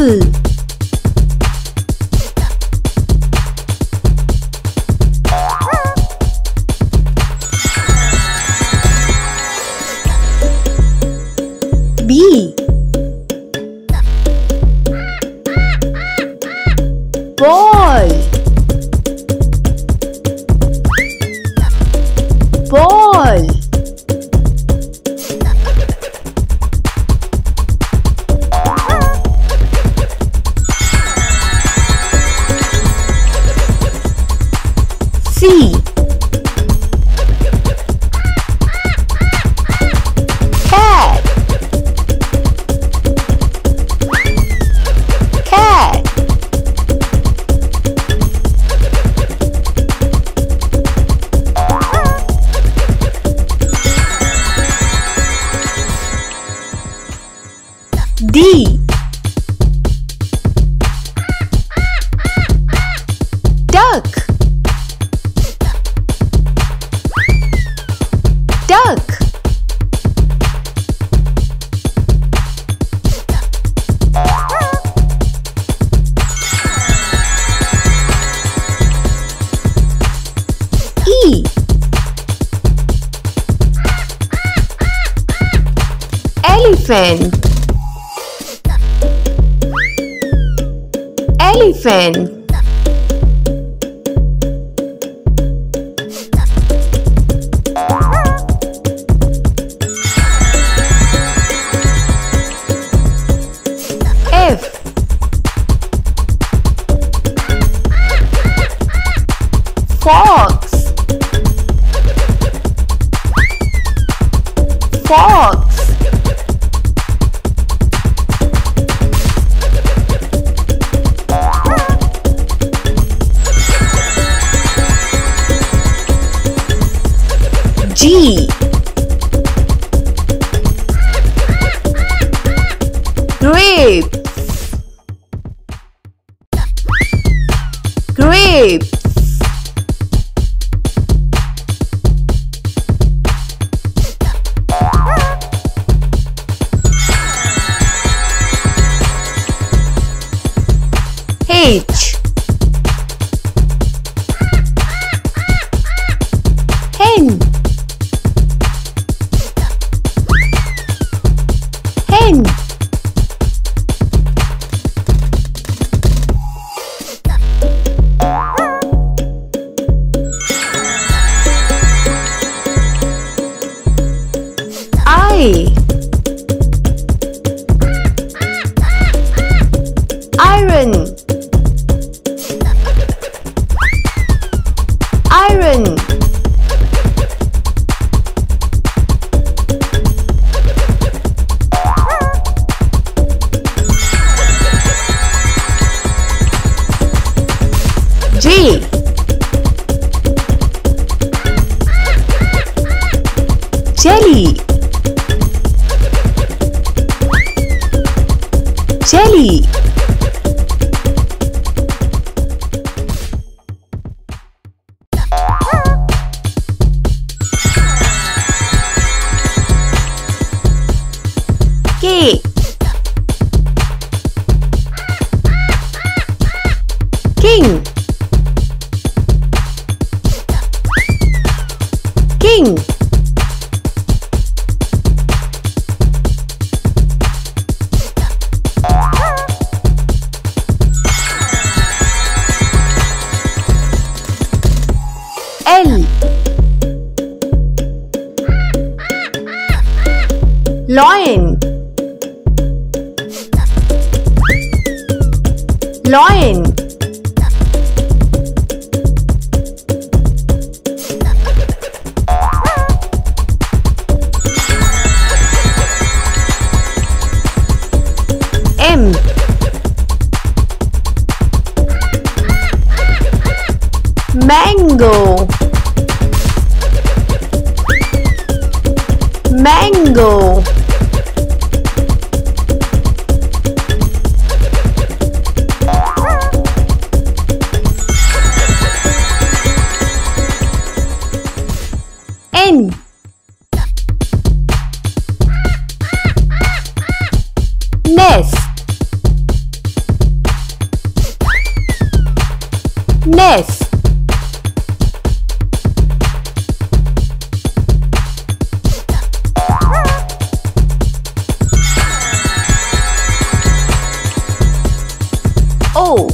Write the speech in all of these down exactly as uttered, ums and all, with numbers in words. apple, B, boy, boy, C, cat, cat, D, duck, duck, E, elephant, elephant, F, fox, fox, G, grape, grapes, H, hen, hen, iron, iron, G, jelly, jelly, K, king, king, L, lion, lion, M, mango, mango, N, nest, S. O.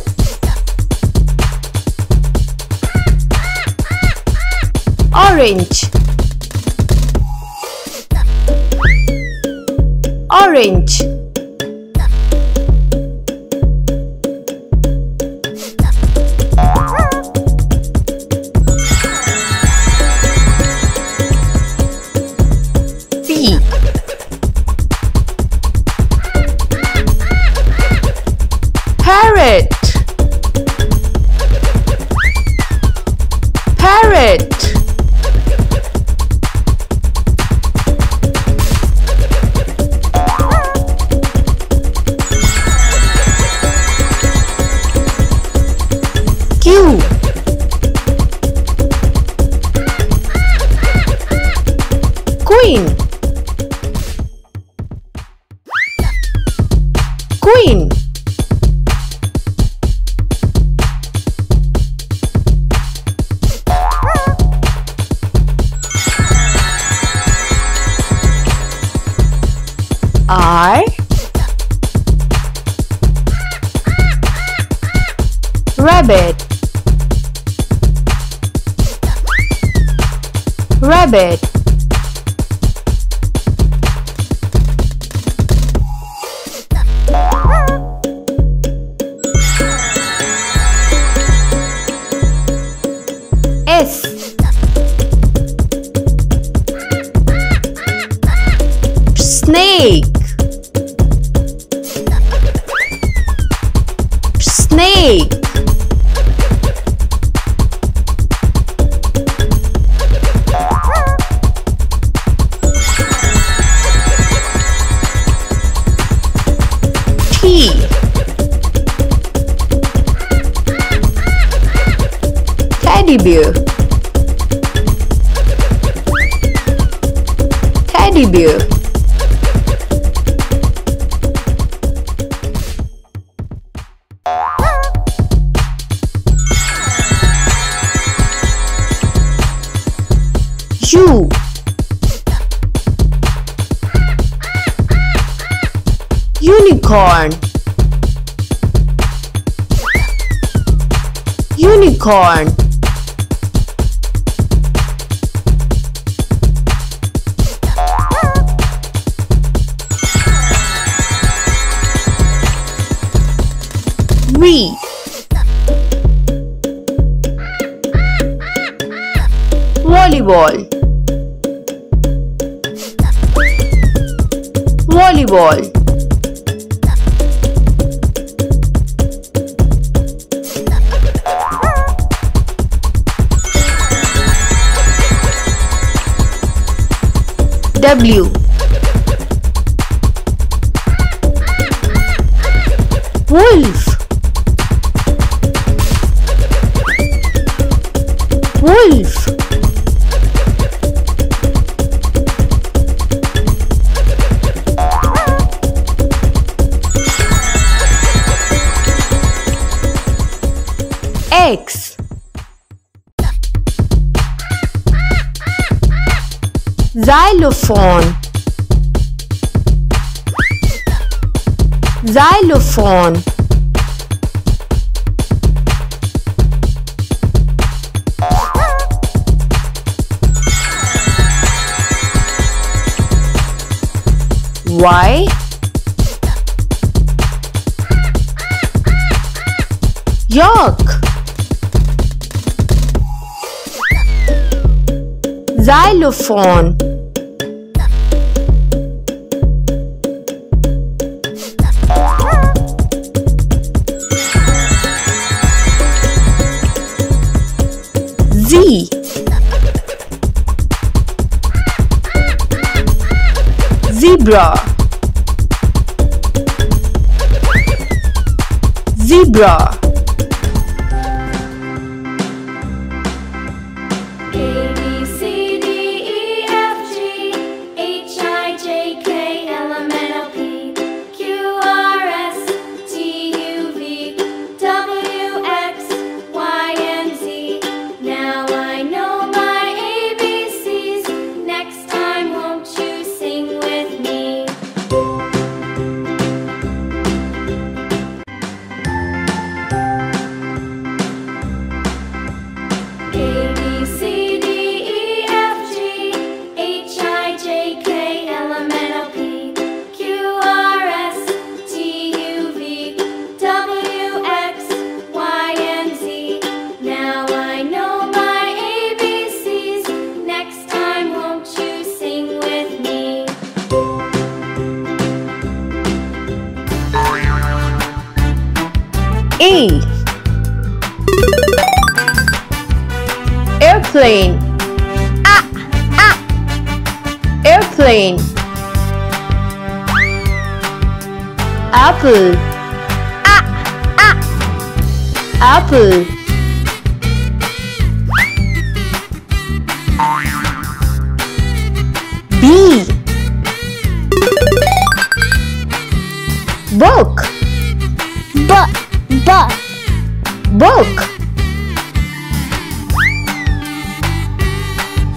Orange. Orange. P. Parrot. Parrot. Q. Queen. Queen. R. Rabbit. Rabbit. S. Snake. Snake. T. Teddy bear. Teddy bear. U. Unicorn. Unicorn. V. Volleyball. Volleyball. W. Wolf. Wolf. X. Xylophone. Xylophone. Y. York. Xylophone. Z. Zebra. Zebra. E. Airplane. Ah, ah. Airplane. Apple. Ah, ah. Apple. B. Book. B, b. Book.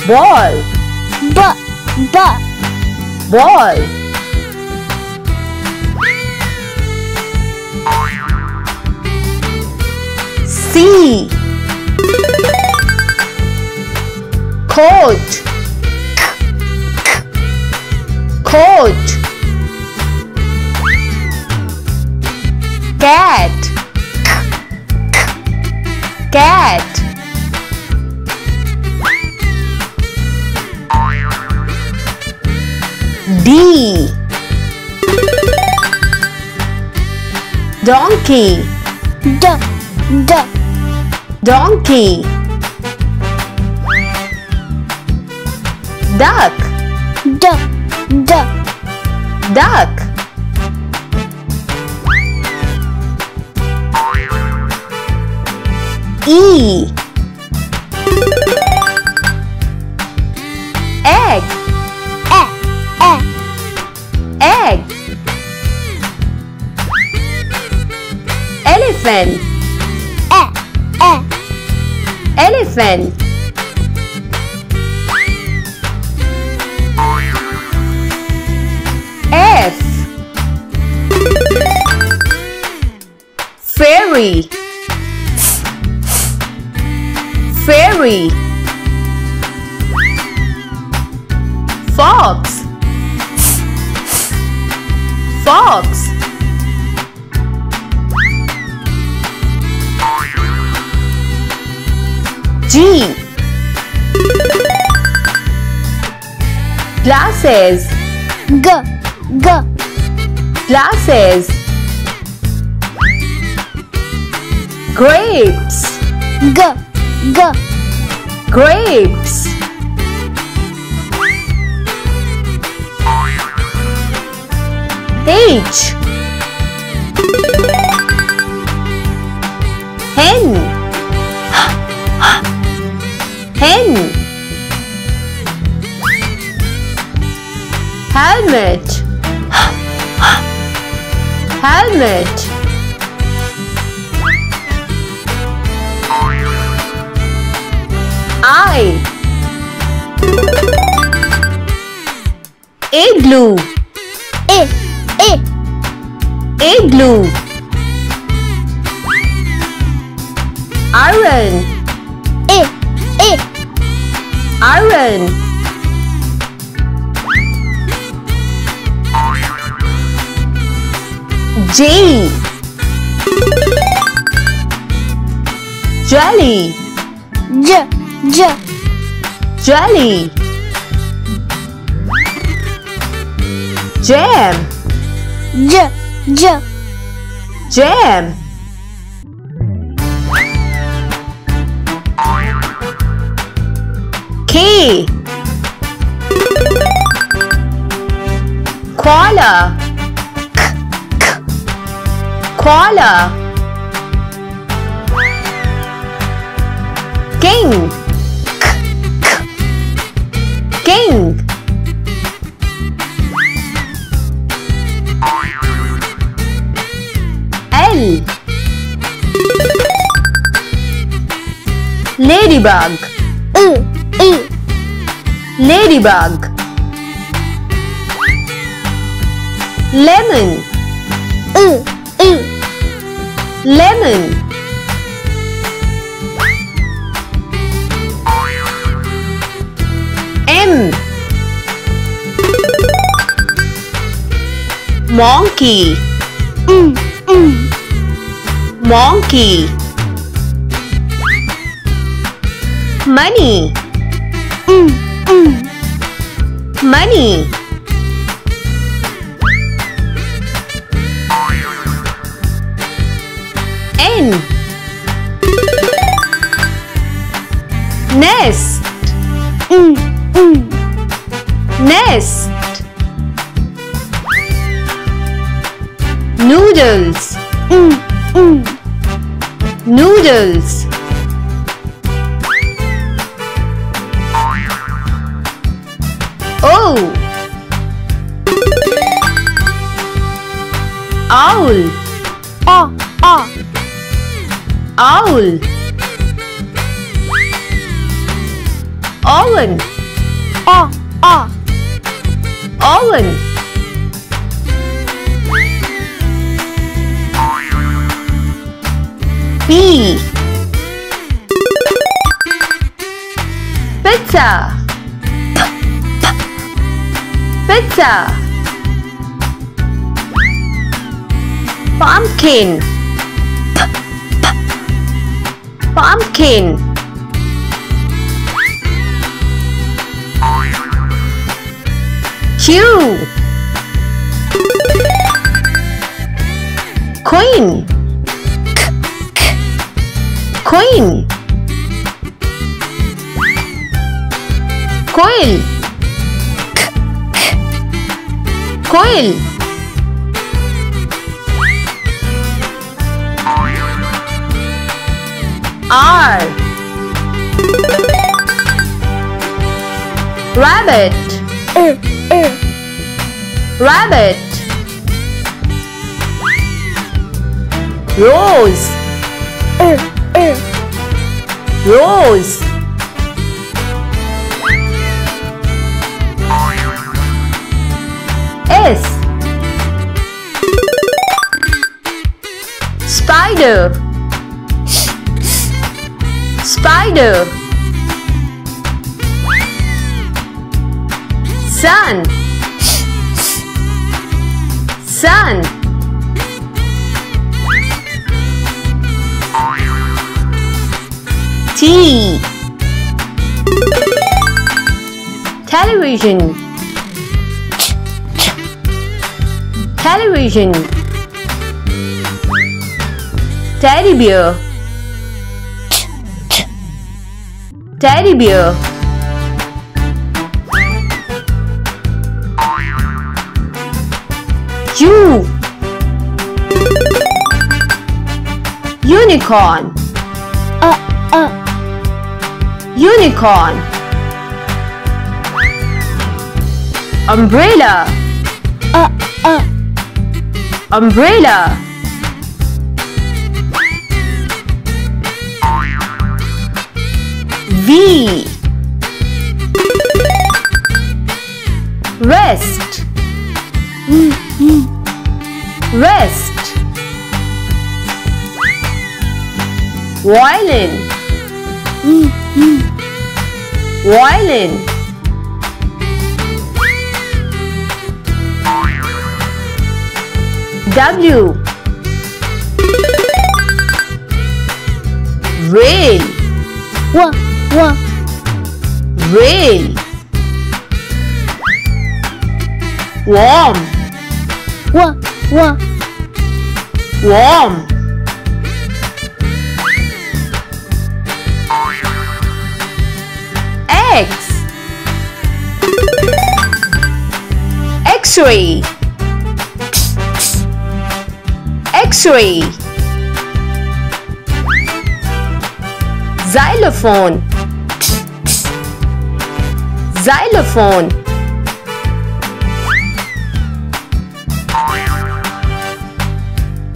Ball. B, b. Ball. C. Coat. Coat. Cat. Cat. D. Donkey. D, d. Donkey. Duck. Duck. Duck. Duck. E. Egg. E, e. Egg. Elephant. E, e. Elephant. F. Fairy. Fairy. Fox. Fox. G. Glasses. G. G. Glasses. Grapes. G. G. Grapes. H. Hen. Hen. Helmet. Helmet. I. Igloo. I, I. Igloo. Iron. I, I. Iron. J. Jelly. J, J. Jelly. Jam. J, J. Jam. K. Koala. Koala. King. King. L. Ladybug. Uh, uh. Ladybug. Lemon. Uh, uh. Lemon. M. Monkey. Mm, mm. Monkey. Money. Mm, mm. Money. N. Noodles. Mm, mm. Noodles. O. Owl. O, o. Owl. Oven. O, o. Oven. P. Pizza. P, p. Pizza. Pumpkin. P, p. Pumpkin. Q. Queen. Coin. Coil. Coil. R. Rabbit. Uh, uh. Rabbit. Rose. Uh. Rose. S. Spider. Spider. Sun. Sun. T. Television. Television. Teddy bear. Teddy bear. U. Unicorn. Uh, uh. Unicorn. Umbrella. Uh, uh. Umbrella. V. Rest. Mm-hmm. Rest. Violin. Mm-hmm. Violin. W. Rail. Wah, wah. Rail. Warm. Wah, wah. Warm. X. X-ray. X-ray. Xylophone. Xylophone.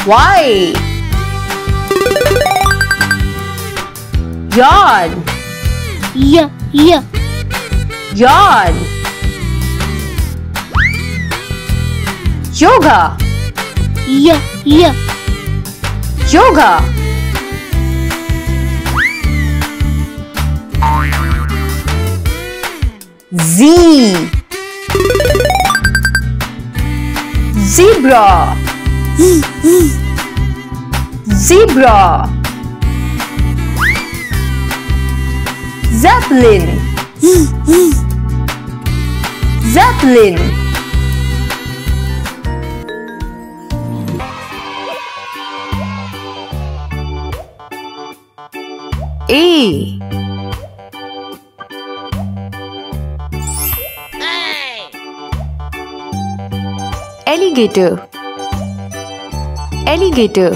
Y. Yard. Yeah. Yeah. Yard. Yoga. Yeah. Yeah. Yoga. Z. Zebra. Zebra. Zeppelin. Zeppelin. E. Alligator. Alligator.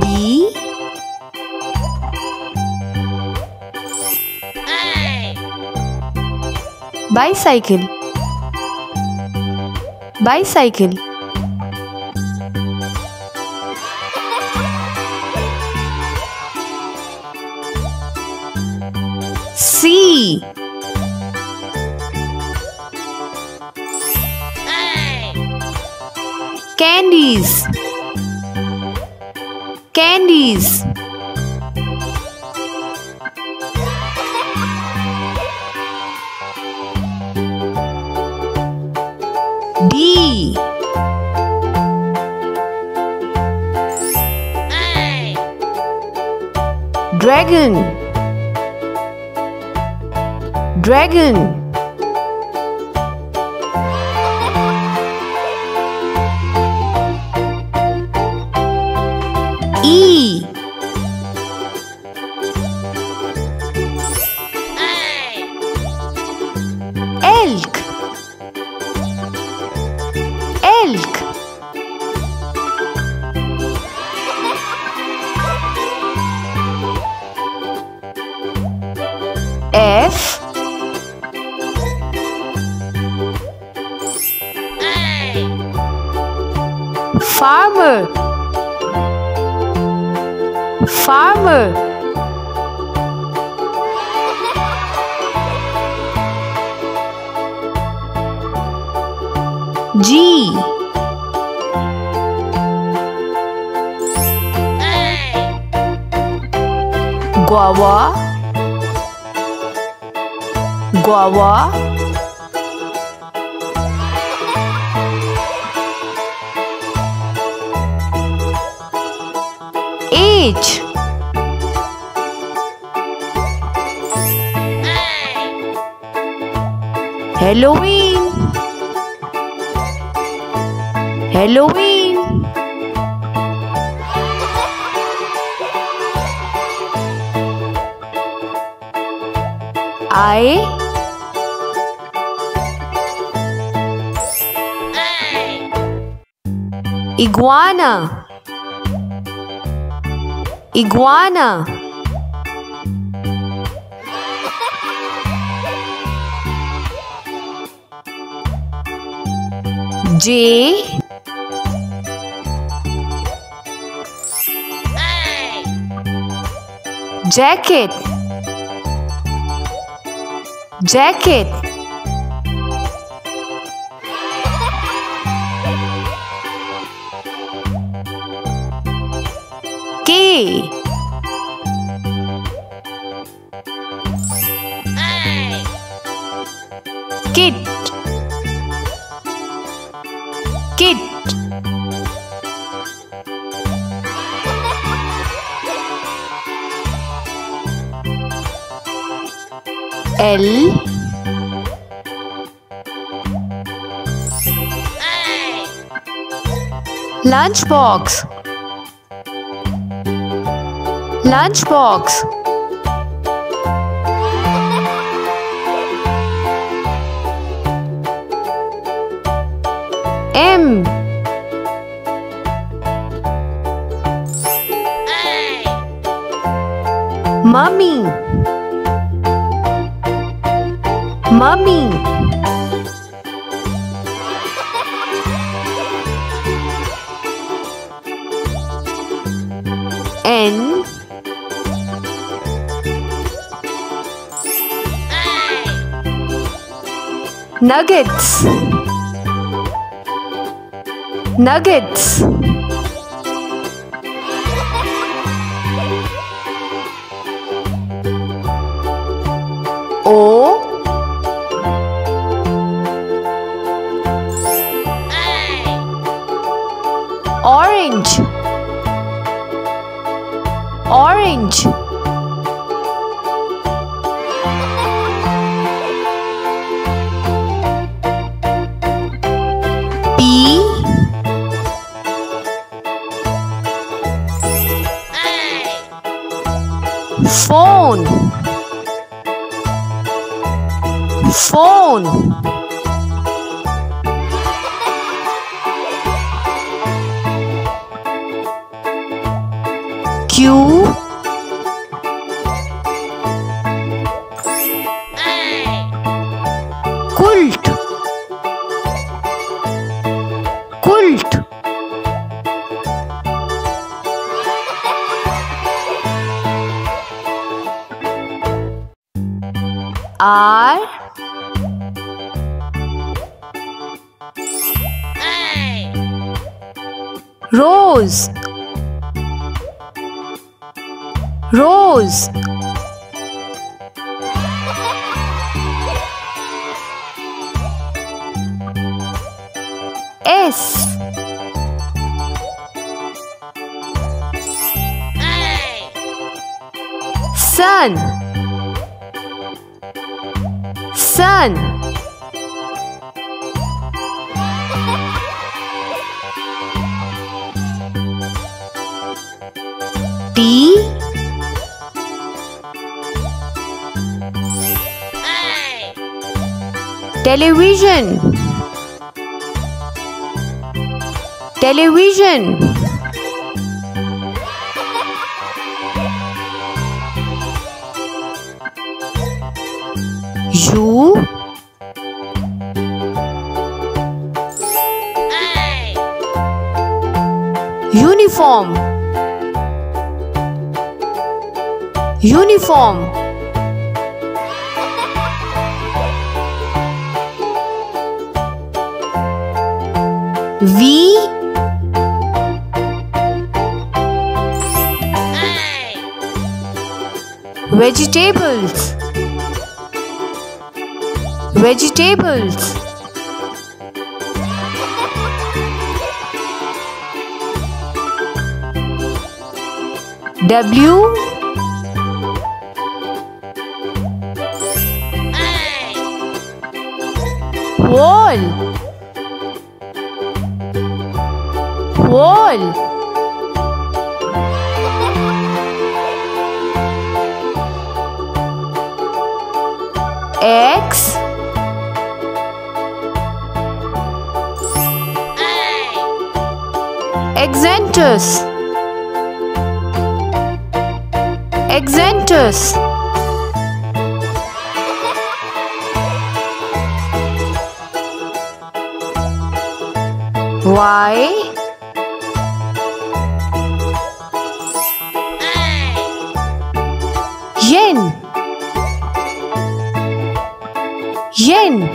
B. Bicycle. Bicycle. C. Candies. Candies. D. Dragon. Dragon. E. Elk. Elk. F. Farmer. Farmer. G. Guava. Guava. H. Halloween. Halloween. I. Iguana. Iguana. J. Jacket. Jacket. K. Kit. Kit. L. Lunchbox. Lunchbox. M. Mummy. Mummy. N. Nuggets. Nuggets. O. Orange. Orange. Phone. phone. Q, quilt, quilt. R, rose, rose. S, sun, sun. T, television, television. U, uniform, uniform. V, vegetables, vegetables. W, wall, wall. X, Exantus, Exantus. Y, yen, yen.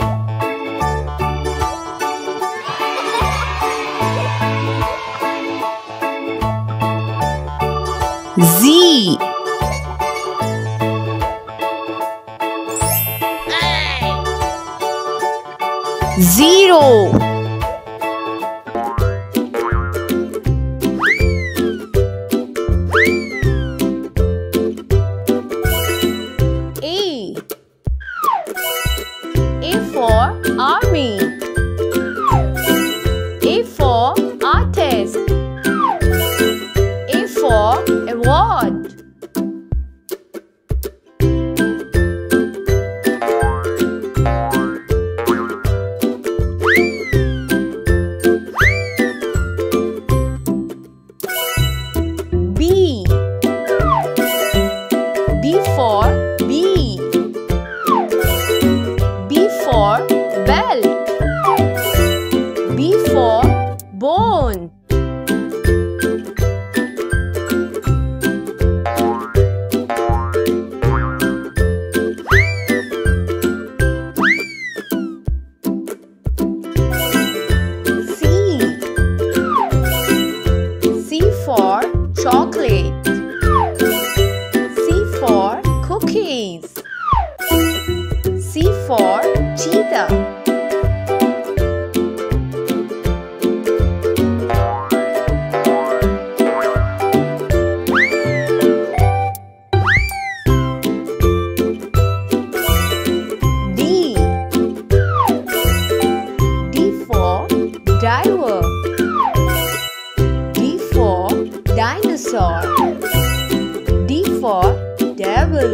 Z, zero, A, A for army, A for artist, A for award. B, B for bee, B for bell, B for bone. Chocolate, C for cookies, C for cheetah. D, D for diver, D for dinosaur, D for devil.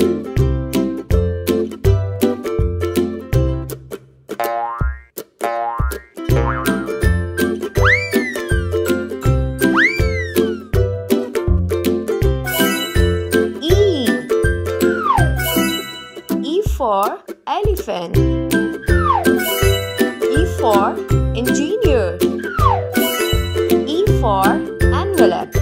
for elephant, E for engineer, E for envelope.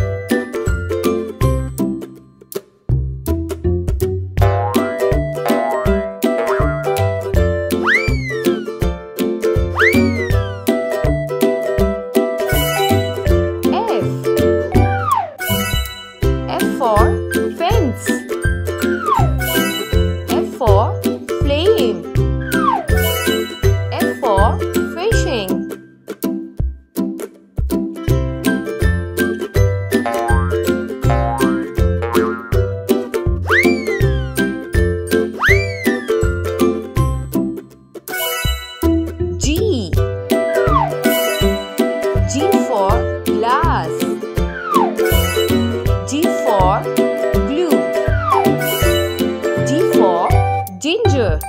Ginger,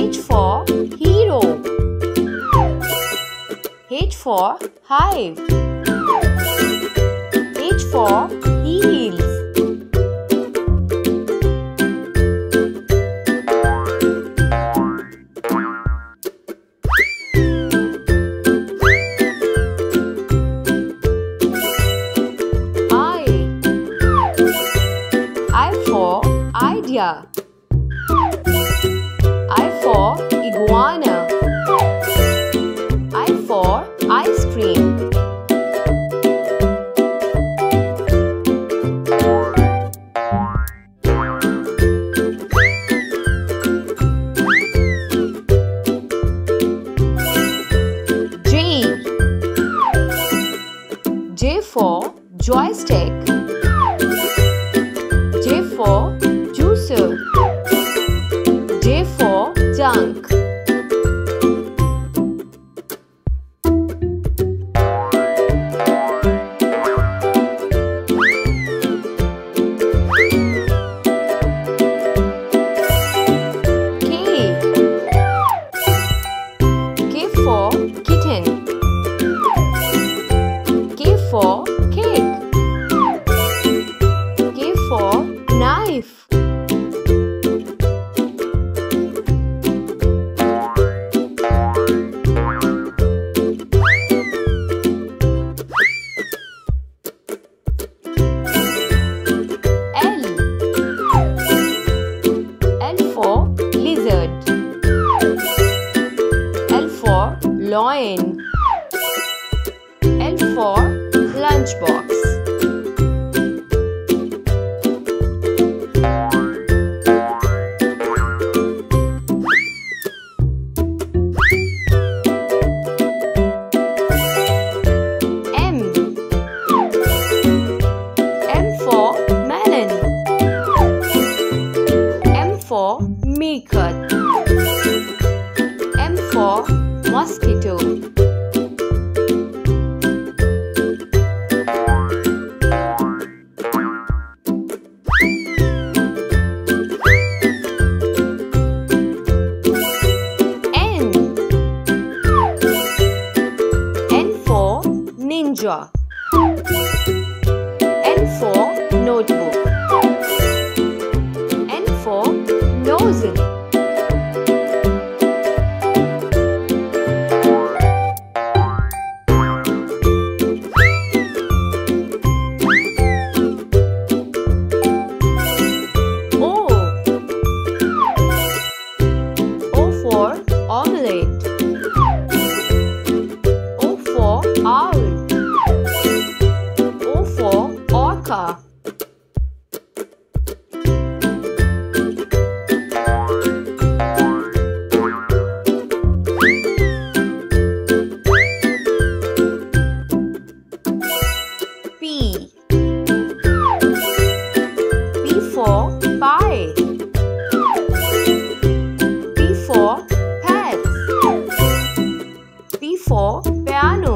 H, H for hero, H for hive, H for heels. I for iguana, I for ice cream. J, J for joystick, J for juicer, J for junk. K, K for kitten, K for cake, K for knife. Loin, L for lunchbox. M, M for melon, M for meerkat, M for mosquito. N, N for ninja, N for notebook, N for nozzle. Omelette, O for owl, O for orca. P, P for pie, P for for piano.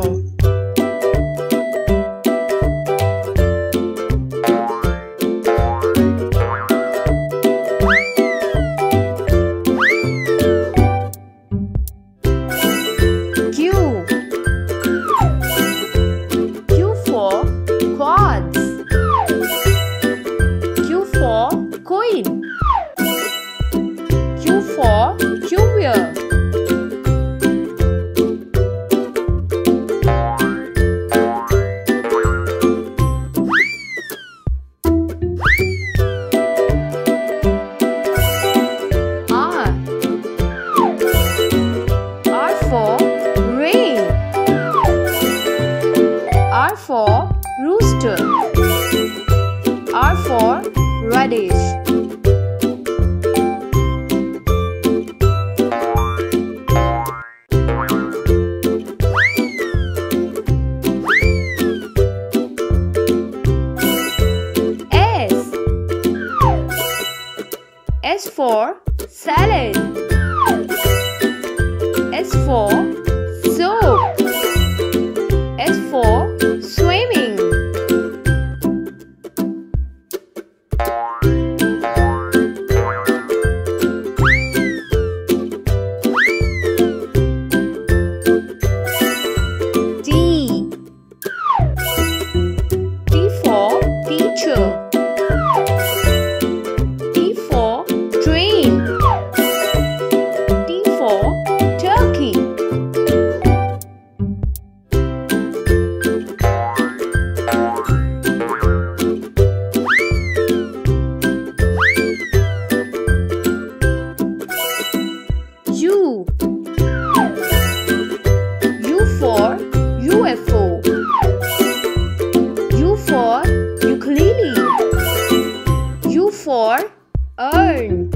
tomato. R for radish. S. S for salad. S for soap. S for swimming. T. T for teacher. U. U for U F O. U for ukulele. U for urn.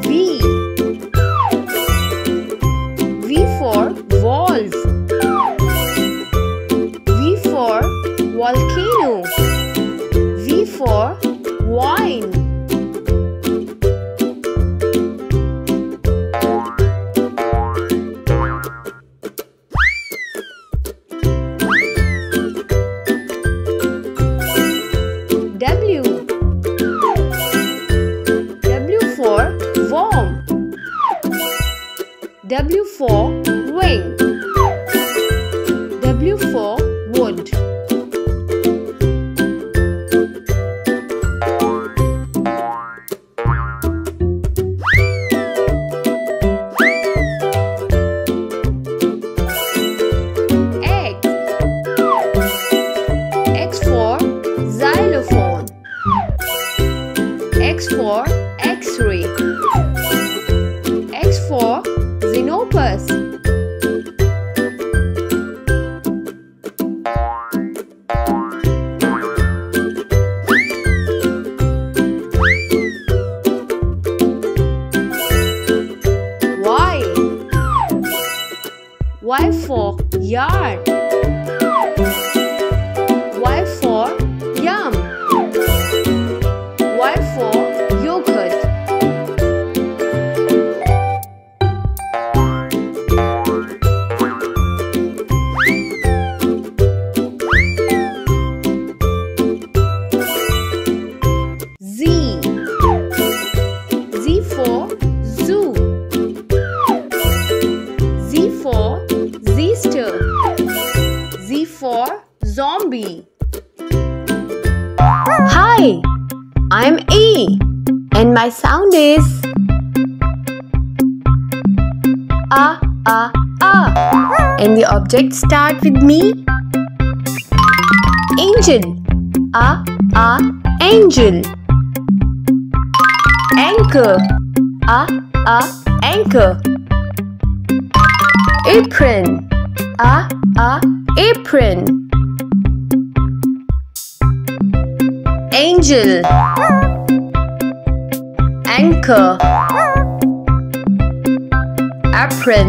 V. V for valve. Volcano. V for wine. W. W for worm. W for wing. W for wood. X for X-ray. X for Xenopus. Y. Y for yard. Y for yum. Y for yogurt. Z. Z for zoo. Z for zester. Z for zombie. Hi! I'm E and my sound is A, A, A, and the objects start with me. Angel. A, A, angel. Anchor. A, A, anchor. Apron. A, A, apron. Angel. Anchor. Apron.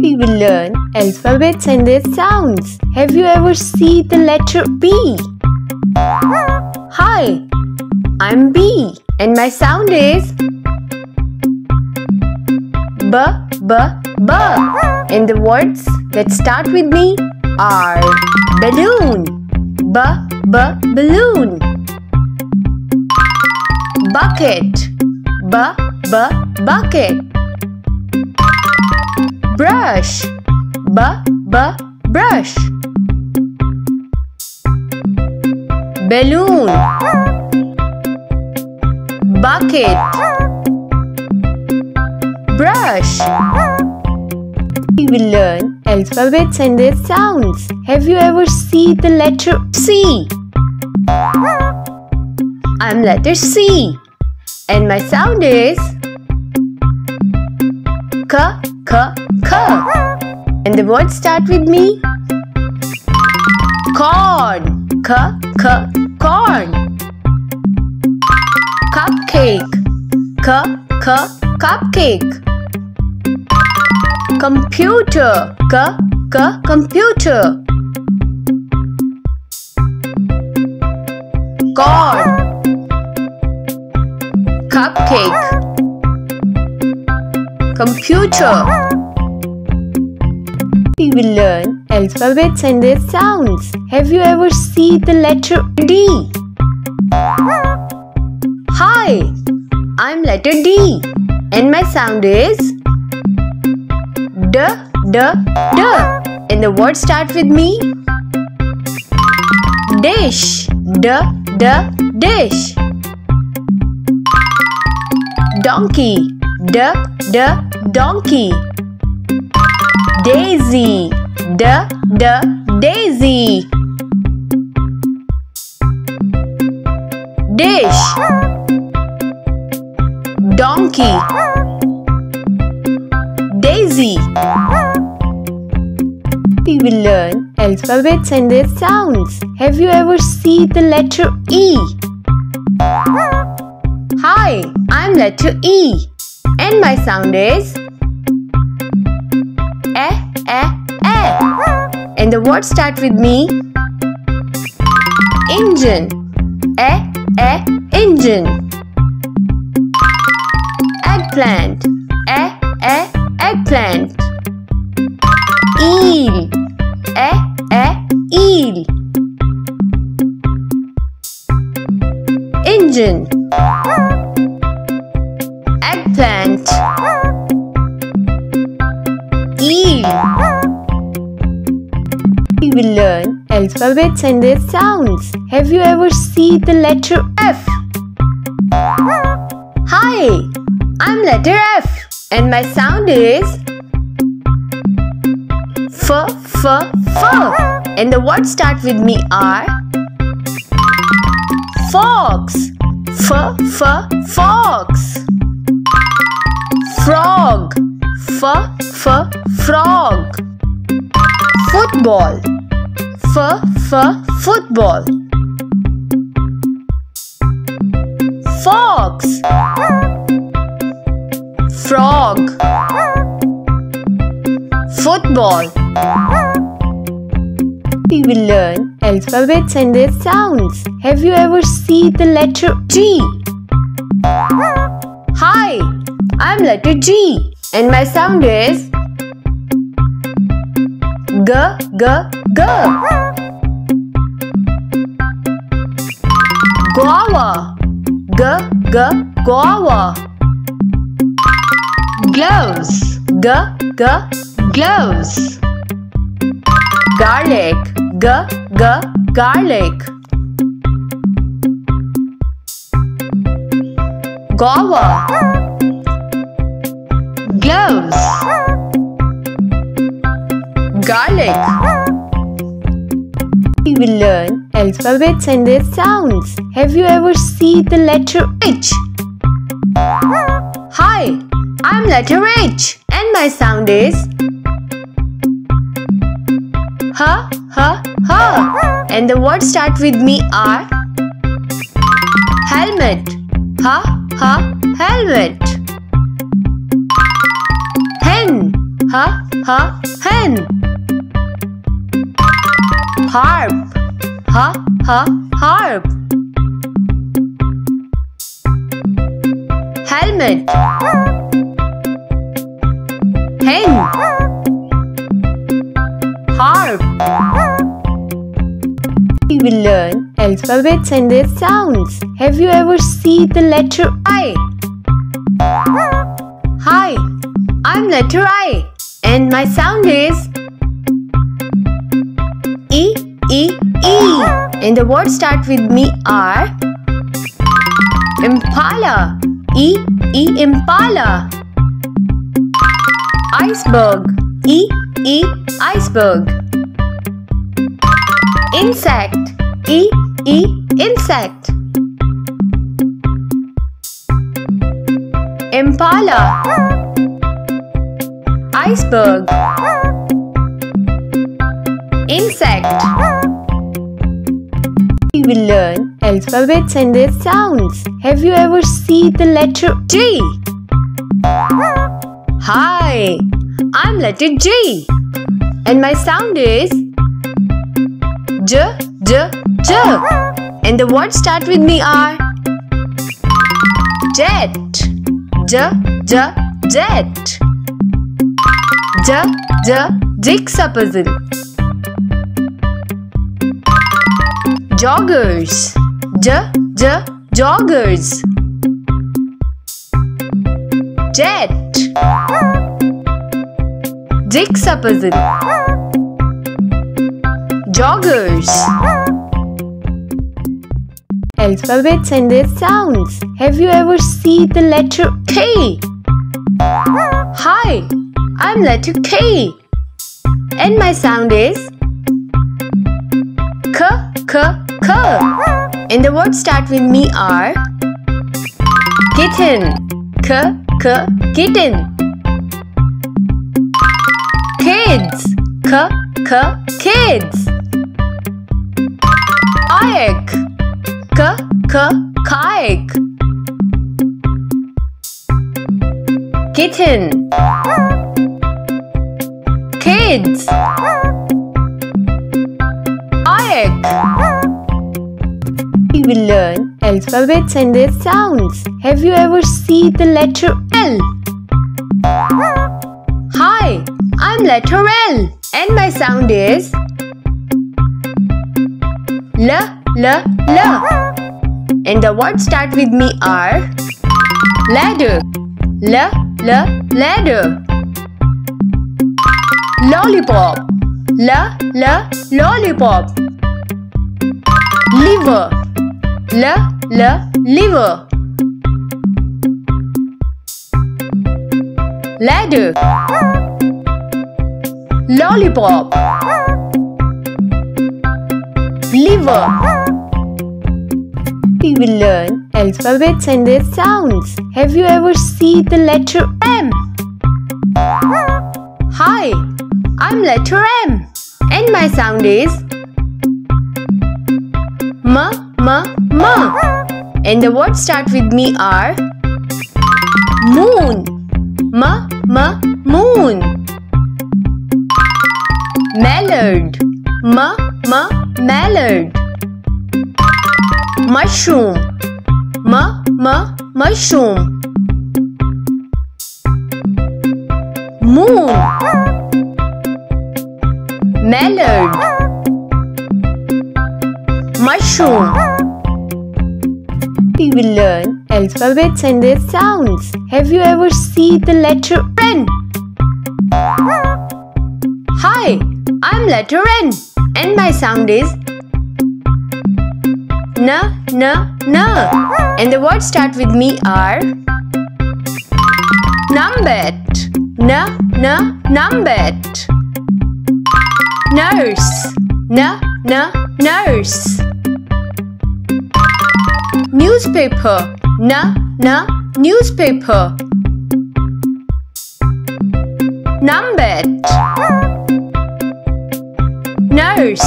We will learn alphabets and their sounds. Have you ever seen the letter B? Hi, I'm B and my sound is B, B, B, and the words that start with me are balloon. B, B, balloon. Bucket. B, B, bucket. Brush. B, B, brush. Balloon. Bucket. Brush. We will learn alphabets and their sounds. Have you ever seen the letter C? I'm letter C. And my sound is K, K, K. And the words start with me. Corn, K, K, corn. Cupcake, K, K, cupcake. Computer, K, K, computer. Corn, cupcake, computer. We will learn alphabets and their sounds. Have you ever seen the letter D? Hi, I'm letter D and my sound is D, D, D. And the words start with me. Dish, D, D, dish. Donkey, D, D, donkey. Daisy, D, D, daisy. Dish, donkey, daisy. We will learn alphabets and their sounds. Have you ever seen the letter E? Hi, I'm letter E and my sound is Eh, eh, eh. And the words start with me. Engine, Eh, eh, engine. Eggplant, Eh, eh, eggplant. Eel, Eh, eh, eel. Engine, eggplant, eel. We will learn alphabets and their sounds. Have you ever seen the letter F? Hi, I'm letter F and my sound is F, F, F. And the words start with me are Fox, F, F, fox. Frog, F, F, frog. Football, F, F, football. Fox, frog, football. We will learn alphabets and their sounds. Have you ever seen the letter G? Hi, I'm letter G and my sound is G, G, G. Guava, G, G, guava. Gloves, G, G, gloves. Garlic, G, G, garlic. Guava, gloves, garlic. We will learn alphabets and their sounds. Have you ever seen the letter H? Hi, I'm letter H and my sound is H, H, H. And the words start with me are helmet, H, H, helmet. Hen, H, H, hen. Harp, H, H, harp. Helmet, hen, harp. We will learn alphabets and their sounds. Have you ever seen the letter I? Hi, I'm letter I and my sound is E, E, E. And the words start with me are Impala, E, E, impala. Iceberg, E, E, iceberg. Insect, E, E, insect. Impala, iceberg, insect. We will learn alphabets and their sounds. Have you ever seen the letter G? Hi, I'm letter G, and my sound is J, J, J, and the words start with me are jet, J, J, jet, J, J, jigsaw puzzle, joggers, J, J, joggers, jet, jigsaw puzzle, joggers. Alphabets and their sounds. Have you ever seen the letter K? Hi, I'm letter K, and my sound is K, K, K, and the words start with me are kitten, K, K, kitten, kids, K, K, kids, kayak, K, K, kayak, kitten, kids, kayak. We will learn alphabets and their sounds. Have you ever seen the letter L? Hi, I'm letter L, and my sound is L, L, L, and the words start with me are ladder, L, L, ladder, lollipop, L, L, lollipop, liver, L, L, liver, ladder, lollipop, liver. We will learn alphabets and their sounds. Have you ever seen the letter M? Hi, I'm letter M, and my sound is M, M, M, and the words start with me are moon, M, M, moon, mallard, M, M, mallard, mushroom, M, M, mushroom, moon, mallard, mushroom. We will learn alphabets and their sounds. Have you ever seen the letter N? Hi, I'm letter N, and my sound is na, na, na, and the words start with me are numbet, na, na, numbet, nurse, na, na, nurse, newspaper, na, na, newspaper, numbet, nurse,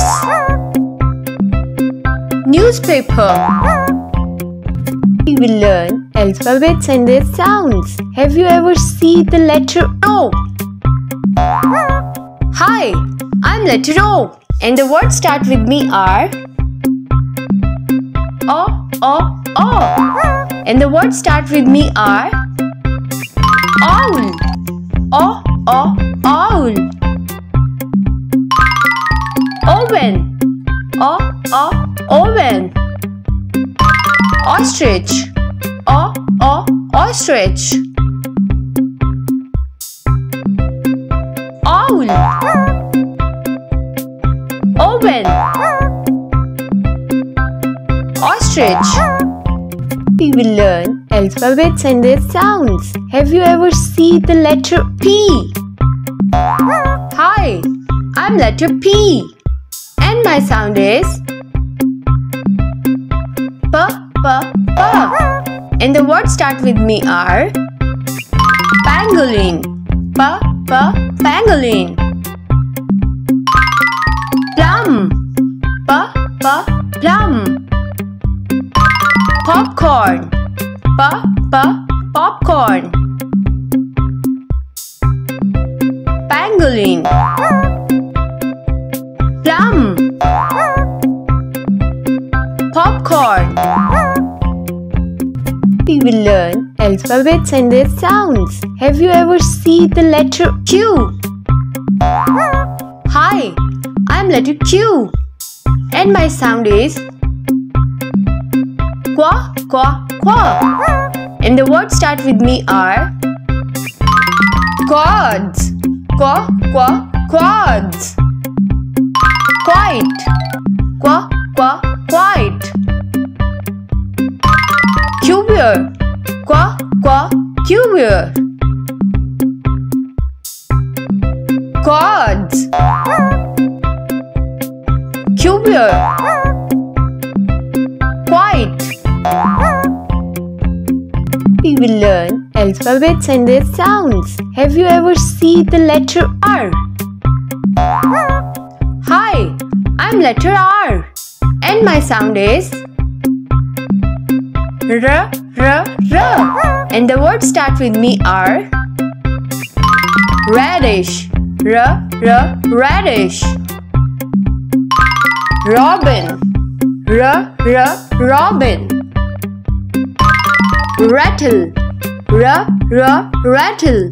newspaper. We will learn alphabets and their sounds. Have you ever seen the letter O? Hi, I'm letter O, and the words start with me are O, O, O, and the words start with me are owl, O, O, owl, oven, O, O, oven, ostrich, O, O, ostrich, owl, oven, ostrich. We will learn alphabets and their sounds. Have you ever seen the letter P? Hi, I'm letter P, and my sound is P, P, P, and the words start with me are Pangolin, pa pa pangolin. Plum, pa pa plum. Popcorn, pa pa popcorn. Pangolin, plum. Popcorn. We will learn alphabets and their sounds. Have you ever seen the letter Q? Hi, I'm letter Q. And my sound is Qua, qua, qua. And the words start with me are Quads, qua, qua, quads. Quite, qua, qua, quite. Cubure, qua, qua, cubure. Quads, cubure. Quite. We will learn alphabets and their sounds. Have you ever seen the letter R? Hi, I'm letter R. And my sound is R, R, R. And the words start with me are Radish, R, R, radish. Robin, R, R, robin. Rattle, R, R, rattle.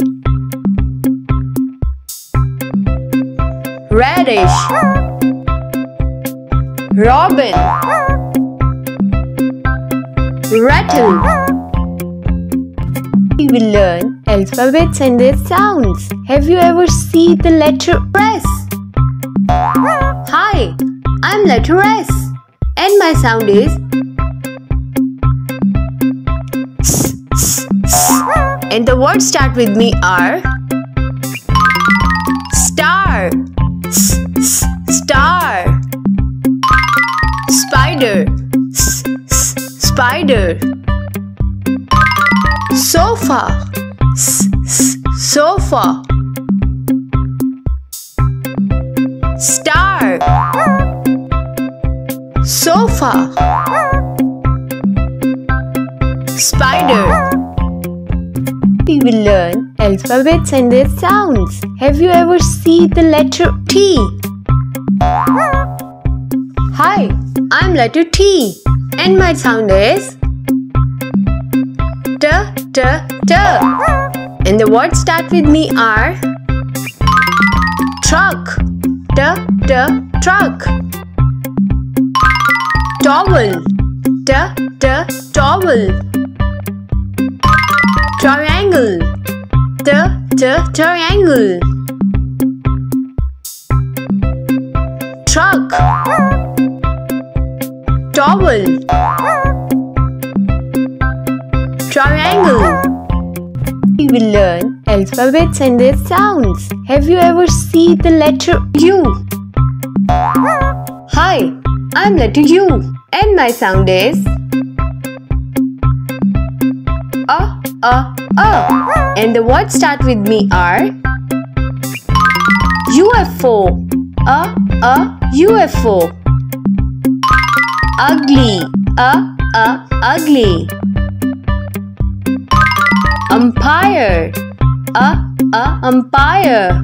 Radish, Robin, rattle. We will learn alphabets and their sounds. Have you ever seen the letter S? Hi, I'm letter S. And my sound is S, S, S. And the words start with me are Star, S, S, star. Spider, s, s, spider. Sofa, s, s, sofa. Star, sofa. Spider. We will learn alphabets and their sounds. Have you ever seen the letter T? Hi, I'm letter T, and my sound is T, T, T. And the words start with me are Truck, T, T, truck. Towel, T, T, towel. Triangle, T, T, triangle. Truck. Towel, triangle. We will learn alphabets and their sounds. Have you ever seen the letter U? Hi, I'm letter U, and my sound is uh, uh, uh. And the words start with me are U F O, uh, uh, U F O. Ugly, uh, uh, ugly. Umpire, uh, uh, umpire.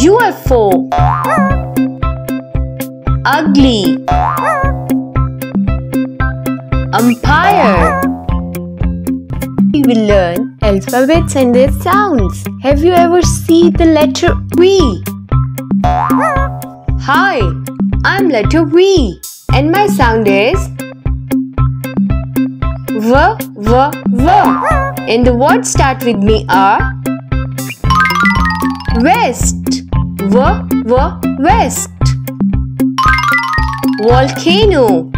U F O, ugly. Umpire. We will learn alphabets and their sounds. Have you ever seen the letter V? Hi, I'm letter V, and my sound is V, V, V. And the words start with me are West, V, V, west. Volcano,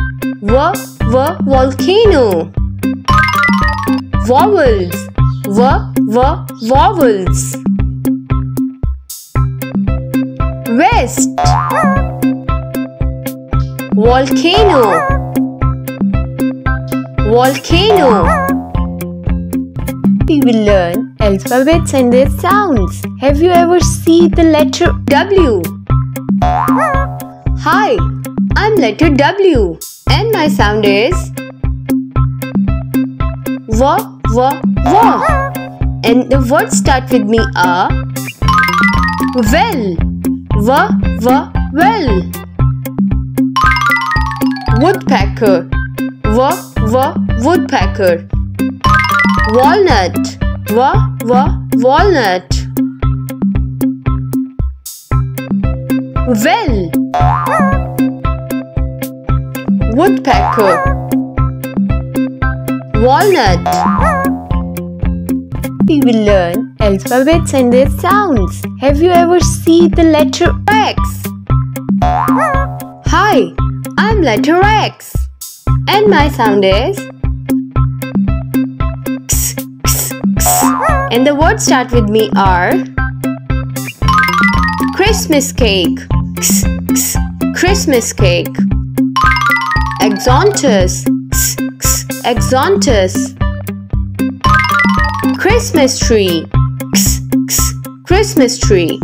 V, V, volcano. Vowels, V, V, vowels. West, volcano, volcano. we will learn alphabets and their sounds. Have you ever seen the letter W? Hi, I'm letter W and my sound is W, W, W. And the words start with me are well, W, W, well. Woodpecker, W, W, woodpecker. Walnut, wa wa walnut. Well, woodpecker, walnut. We will learn alphabets and their sounds. Have you ever seen the letter X? Hi, I'm letter X and my sound is and the words start with me are Christmas cake, x, x, Christmas cake. Exontus, x, x, exontus. Christmas tree, x, x, Christmas tree.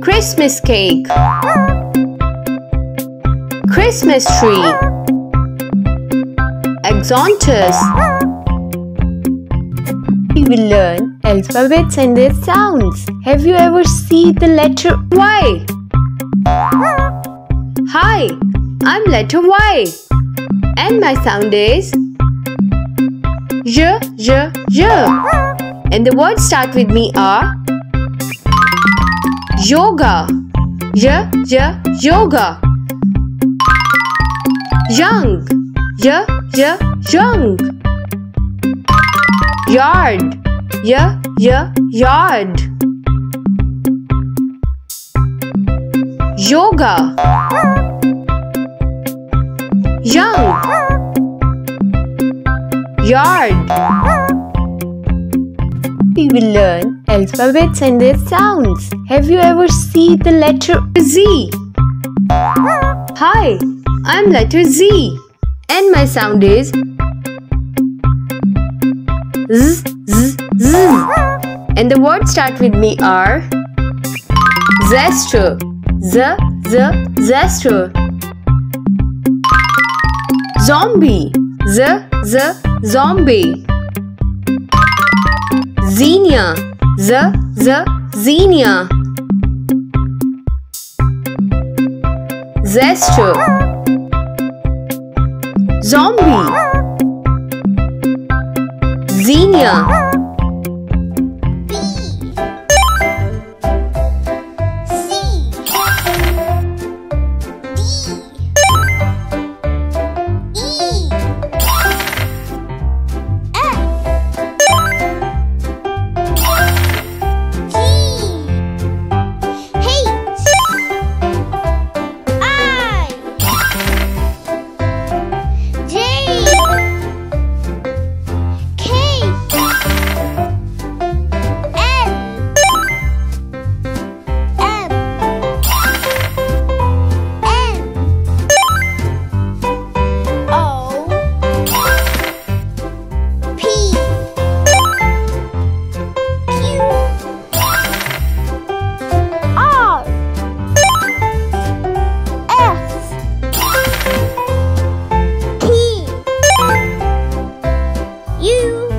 Christmas cake, Christmas tree. Exontus. We will learn alphabets and their sounds. Have you ever seen the letter Y? Hi, I'm letter Y and my sound is J, J, J. And the words start with me are yoga, J, J, yoga. Young, J, J, young. Yard, y, y, yard. Yoga, young, yard. We will learn alphabets and their sounds. Have you ever seen the letter Z? Hi, I'm letter Z and my sound is Z, Z, Z. And the words start with me are Zester, Z, Z, zester. Zombie, Z, Z, zombie. Xenia, Z, Z, xenia. Zester, zombie, xenia. B, C, D, E, F, G, H, I, J, you.